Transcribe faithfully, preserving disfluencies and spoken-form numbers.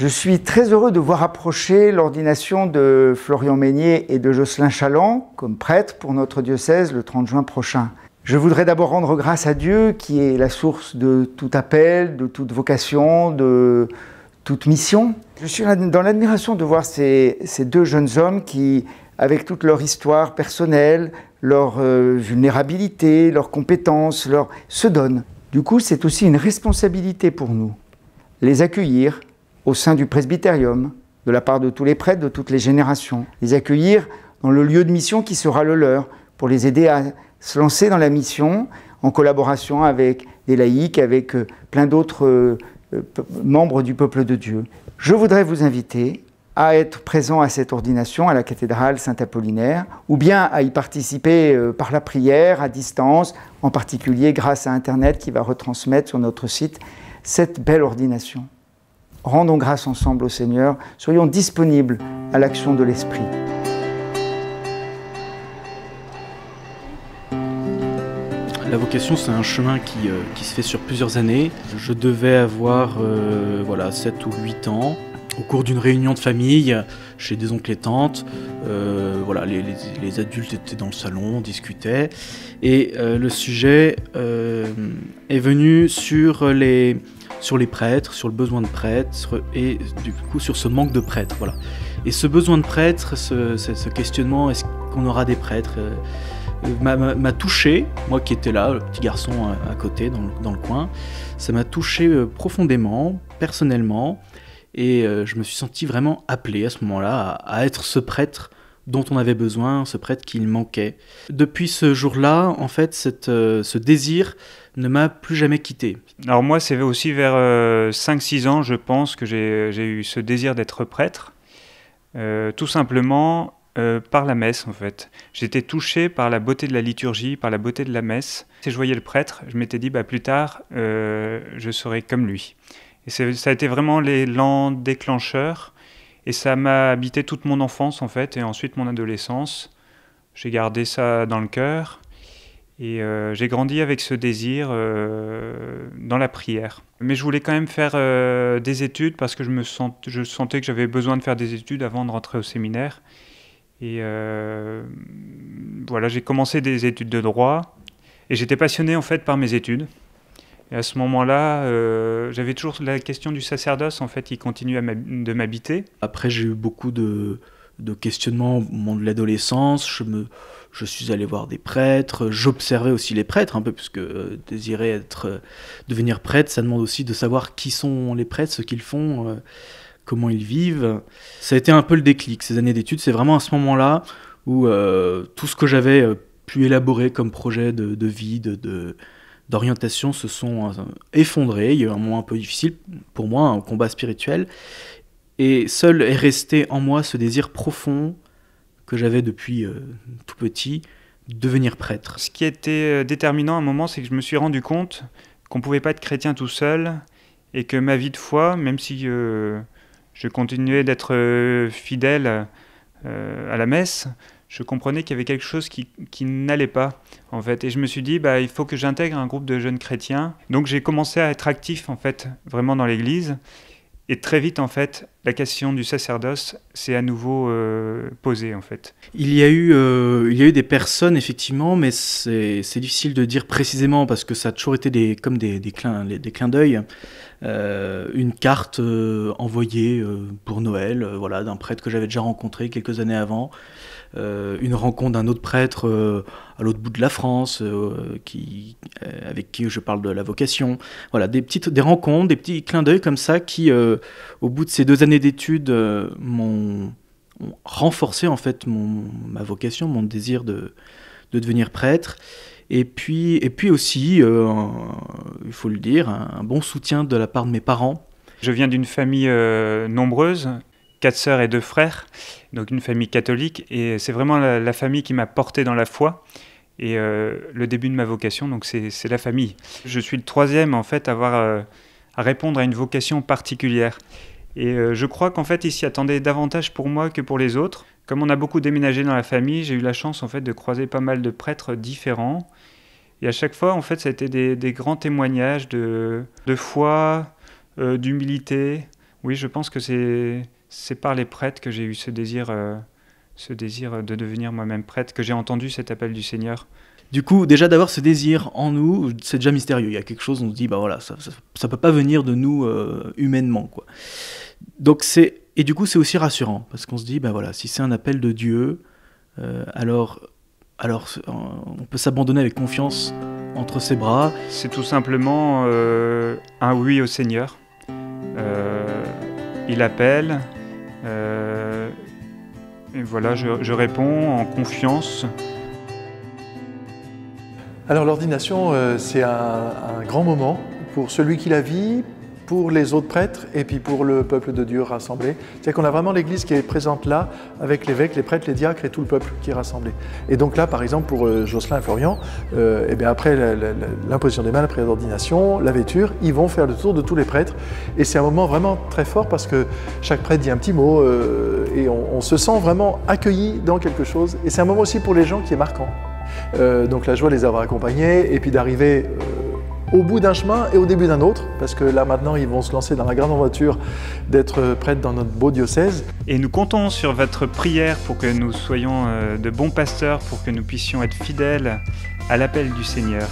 Je suis très heureux de voir approcher l'ordination de Florian Meignié et de Josselyn Chaland comme prêtres pour notre diocèse le trente juin prochain. Je voudrais d'abord rendre grâce à Dieu qui est la source de tout appel, de toute vocation, de toute mission. Je suis dans l'admiration de voir ces, ces deux jeunes hommes qui, avec toute leur histoire personnelle, leur euh, vulnérabilité, leurs compétences, leur... se donnent. Du coup, c'est aussi une responsabilité pour nous, les accueillir au sein du presbytérium, de la part de tous les prêtres, de toutes les générations, les accueillir dans le lieu de mission qui sera le leur, pour les aider à se lancer dans la mission, en collaboration avec des laïcs, avec euh, plein d'autres euh, euh, membres du peuple de Dieu. Je voudrais vous inviter à être présent à cette ordination à la cathédrale Saint-Apollinaire, ou bien à y participer par la prière, à distance, en particulier grâce à Internet qui va retransmettre sur notre site cette belle ordination. Rendons grâce ensemble au Seigneur, soyons disponibles à l'action de l'Esprit. La vocation, c'est un chemin qui, euh, qui se fait sur plusieurs années. Je devais avoir euh, voilà, sept ou huit ans. Au cours d'une réunion de famille, chez des oncles et tantes, euh, voilà, les, les, les adultes étaient dans le salon, discutaient, et euh, le sujet euh, est venu sur les, sur les prêtres, sur le besoin de prêtres, et du coup sur ce manque de prêtres. Voilà. Et ce besoin de prêtres, ce, ce, ce questionnement, est-ce qu'on aura des prêtres, euh, m'a touché, moi qui étais là, le petit garçon à, à côté, dans le, dans le coin, ça m'a touché profondément, personnellement, et je me suis senti vraiment appelé à ce moment-là à être ce prêtre dont on avait besoin, ce prêtre qu'il manquait. Depuis ce jour-là, en fait, cette, ce désir ne m'a plus jamais quitté. Alors moi, c'est aussi vers cinq six ans, je pense, que j'ai eu ce désir d'être prêtre, euh, tout simplement euh, par la messe, en fait. J'étais touché par la beauté de la liturgie, par la beauté de la messe. Si je voyais le prêtre, je m'étais dit, bah, plus tard, euh, je serai comme lui. Et ça a été vraiment l'élan déclencheur, et ça m'a habité toute mon enfance en fait, et ensuite mon adolescence. J'ai gardé ça dans le cœur, et euh, j'ai grandi avec ce désir euh, dans la prière. Mais je voulais quand même faire euh, des études, parce que je, me sent, je sentais que j'avais besoin de faire des études avant de rentrer au séminaire. Et euh, voilà, j'ai commencé des études de droit, et j'étais passionné en fait par mes études. Et à ce moment-là, euh, j'avais toujours la question du sacerdoce, en fait, qui continue à de m'habiter. Après, j'ai eu beaucoup de, de questionnements au moment de l'adolescence. Je, je suis allé voir des prêtres. J'observais aussi les prêtres, un peu, puisque euh, désirer être, euh, devenir prêtre, ça demande aussi de savoir qui sont les prêtres, ce qu'ils font, euh, comment ils vivent. Ça a été un peu le déclic, ces années d'études. C'est vraiment à ce moment-là où euh, tout ce que j'avais euh, pu élaborer comme projet de, de vie, de... de d'orientation se sont effondrées. Il y a eu un moment un peu difficile pour moi, un combat spirituel, et seul est resté en moi ce désir profond que j'avais depuis euh, tout petit, de devenir prêtre. Ce qui était déterminant à un moment, c'est que je me suis rendu compte qu'on ne pouvait pas être chrétien tout seul, et que ma vie de foi, même si euh, je continuais d'être euh, fidèle euh, à la messe, je comprenais qu'il y avait quelque chose qui, qui n'allait pas, en fait. Et je me suis dit, bah, il faut que j'intègre un groupe de jeunes chrétiens. Donc j'ai commencé à être actif, en fait, vraiment dans l'Église. Et très vite, en fait, la question du sacerdoce s'est à nouveau euh, posée, en fait. Il y a eu, euh, il y a eu des personnes, effectivement, mais c'est difficile de dire précisément, parce que ça a toujours été des, comme des, des clins, des clins d'œil. Euh, une carte euh, envoyée euh, pour Noël, euh, voilà, d'un prêtre que j'avais déjà rencontré quelques années avant. Euh, une rencontre d'un autre prêtre euh, à l'autre bout de la France, euh, qui, euh, avec qui je parle de la vocation. Voilà, des petites, des rencontres, des petits clins d'œil comme ça qui, euh, au bout de ces deux années d'études, euh, m'ont renforcé en fait mon, ma vocation, mon désir de, de devenir prêtre. Et puis, et puis aussi, euh, il faut le dire, un bon soutien de la part de mes parents. Je viens d'une famille euh, nombreuse, quatre sœurs et deux frères, donc une famille catholique, et c'est vraiment la, la famille qui m'a porté dans la foi, et euh, le début de ma vocation, donc c'est la famille. Je suis le troisième en fait à, avoir, euh, à répondre à une vocation particulière, et euh, je crois qu'en fait ils s'y attendaient davantage pour moi que pour les autres. Comme on a beaucoup déménagé dans la famille, j'ai eu la chance en fait de croiser pas mal de prêtres différents, et à chaque fois en fait ça a été des, des grands témoignages de, de foi, euh, d'humilité, Oui, je pense que c'est par les prêtres que j'ai eu ce désir, euh, ce désir de devenir moi-même prêtre, que j'ai entendu cet appel du Seigneur. Du coup, déjà d'avoir ce désir en nous, c'est déjà mystérieux. Il y a quelque chose, on se dit, bah voilà, ça ne peut pas venir de nous euh, humainement, quoi. Donc c'est, et du coup, c'est aussi rassurant, parce qu'on se dit, bah voilà, si c'est un appel de Dieu, euh, alors, alors on peut s'abandonner avec confiance entre ses bras. C'est tout simplement euh, un oui au Seigneur. Euh, il appelle, euh, et voilà, je, je réponds en confiance. Alors l'ordination, euh, c'est un, un grand moment pour celui qui la vit, pour les autres prêtres et puis pour le peuple de Dieu rassemblé. C'est-à-dire qu'on a vraiment l'Église qui est présente là, avec l'évêque, les prêtres, les diacres et tout le peuple qui est rassemblé. Et donc là, par exemple, pour euh, Josselyn et Florian, euh, et bien après l'imposition des mains, après l'ordination, la vêture, ils vont faire le tour de tous les prêtres. Et c'est un moment vraiment très fort parce que chaque prêtre dit un petit mot euh, et on, on se sent vraiment accueilli dans quelque chose. Et c'est un moment aussi pour les gens qui est marquant. Euh, donc la joie de les avoir accompagnés et puis d'arriver euh, au bout d'un chemin et au début d'un autre, parce que là maintenant ils vont se lancer dans la grande aventure d'être prêtres dans notre beau diocèse. Et nous comptons sur votre prière pour que nous soyons euh, de bons pasteurs, pour que nous puissions être fidèles à l'appel du Seigneur.